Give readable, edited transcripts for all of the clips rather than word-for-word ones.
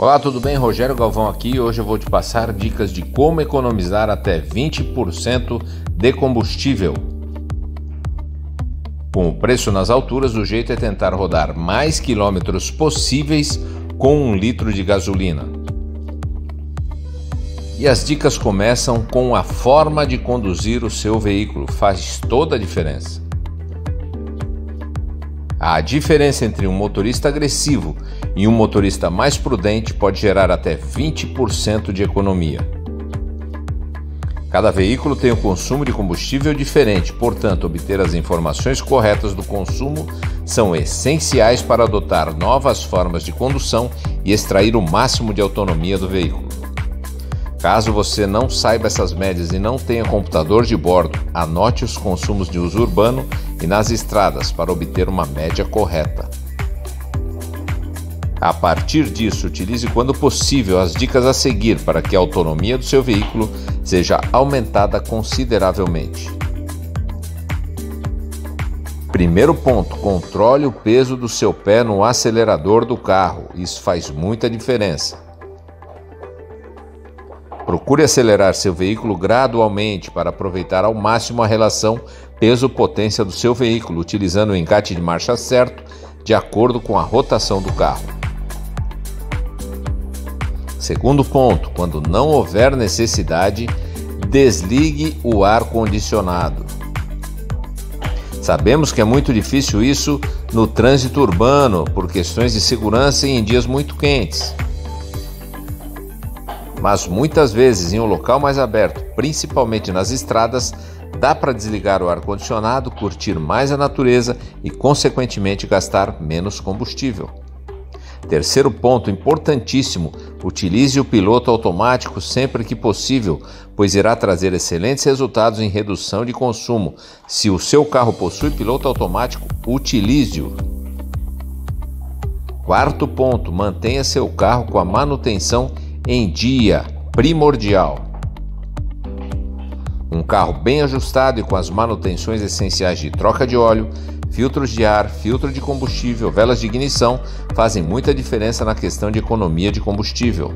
Olá, tudo bem? Rogério Galvão aqui. Hoje eu vou te passar dicas de como economizar até 20% de combustível. Com o preço nas alturas, o jeito é tentar rodar mais quilômetros possíveis com 1 litro de gasolina. E as dicas começam com a forma de conduzir o seu veículo, faz toda a diferença. A diferença entre um motorista agressivo e um motorista mais prudente pode gerar até 20% de economia. Cada veículo tem um consumo de combustível diferente, portanto, obter as informações corretas do consumo são essenciais para adotar novas formas de condução e extrair o máximo de autonomia do veículo. Caso você não saiba essas médias e não tenha computador de bordo, anote os consumos de uso urbano e nas estradas para obter uma média correta. A partir disso, utilize quando possível as dicas a seguir para que a autonomia do seu veículo seja aumentada consideravelmente. Primeiro ponto, controle o peso do seu pé no acelerador do carro, isso faz muita diferença. Procure acelerar seu veículo gradualmente para aproveitar ao máximo a relação peso-potência do seu veículo, utilizando o encaixe de marcha certo de acordo com a rotação do carro. Segundo ponto, quando não houver necessidade, desligue o ar-condicionado. Sabemos que é muito difícil isso no trânsito urbano por questões de segurança e em dias muito quentes. Mas muitas vezes em um local mais aberto, principalmente nas estradas, dá para desligar o ar-condicionado, curtir mais a natureza e, consequentemente, gastar menos combustível. Terceiro ponto importantíssimo, utilize o piloto automático sempre que possível, pois irá trazer excelentes resultados em redução de consumo. Se o seu carro possui piloto automático, utilize-o. Quarto ponto, mantenha seu carro com a manutenção em dia, primordial. Um carro bem ajustado e com as manutenções essenciais de troca de óleo, filtros de ar, filtro de combustível, velas de ignição fazem muita diferença na questão de economia de combustível.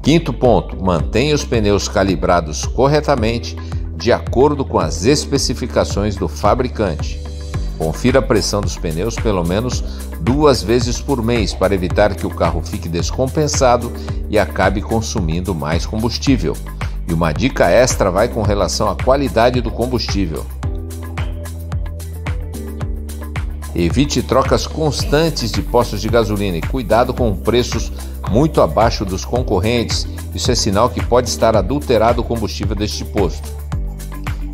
Quinto ponto, mantenha os pneus calibrados corretamente de acordo com as especificações do fabricante. Confira a pressão dos pneus pelo menos 2 vezes por mês para evitar que o carro fique descompensado e acabe consumindo mais combustível. E uma dica extra vai com relação à qualidade do combustível. Evite trocas constantes de postos de gasolina e cuidado com preços muito abaixo dos concorrentes. Isso é sinal que pode estar adulterado o combustível deste posto.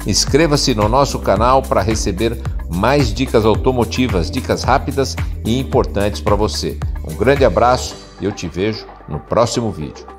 Inscreva-se no nosso canal para receber mais dicas automotivas, dicas rápidas e importantes para você. Um grande abraço e eu te vejo no próximo vídeo.